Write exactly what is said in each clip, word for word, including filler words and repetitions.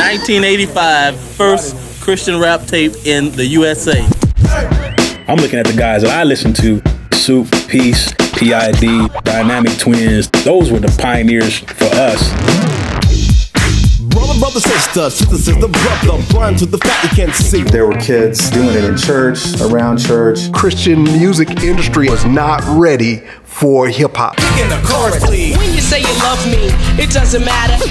nineteen eighty-five, first Christian rap tape in the U S A. I'm looking at the guys that I listen to, Soup, Peace, P I D, Dynamic Twins. Those were the pioneers for us. Brother, brother, sister, sister, sister, brother, blind to the fact you can't see. There were kids doing it in church, around church. Christian music industry was not ready for hip hop. Kick in the chorus, please. When you say you love me, it doesn't matter.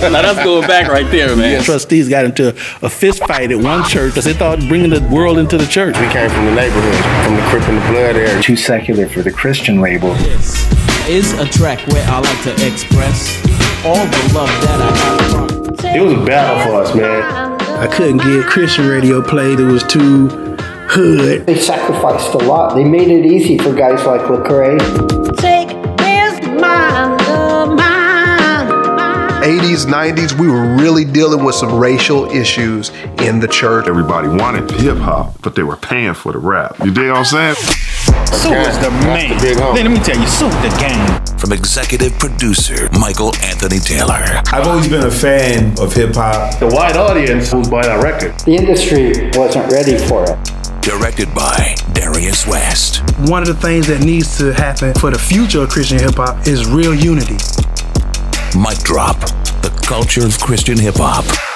Now that's going back right there, man. Yeah. Trustees got into a fist fight at one church because they thought bringing the world into the church. We came from the neighborhood, from the Crip and the Blood area. Too secular for the Christian label. This is a track where I like to express all the love that I got from. It was a battle for us, man. I couldn't get Christian radio played. It was too hood. They sacrificed a lot. They made it easy for guys like Lecrae. Take this mind. eighties, nineties, we were really dealing with some racial issues in the church. Everybody wanted hip-hop, but they were paying for the rap. You dig what I'm saying? Soup is the man. Let me tell you, Soup the game. From executive producer Michael Anthony Taylor. I've always been a fan of hip-hop. The wide audience was buying that record. The industry wasn't ready for it. Directed by Darius West. One of the things that needs to happen for the future of Christian hip-hop is real unity. Mic Drop, the culture of Christian hip-hop.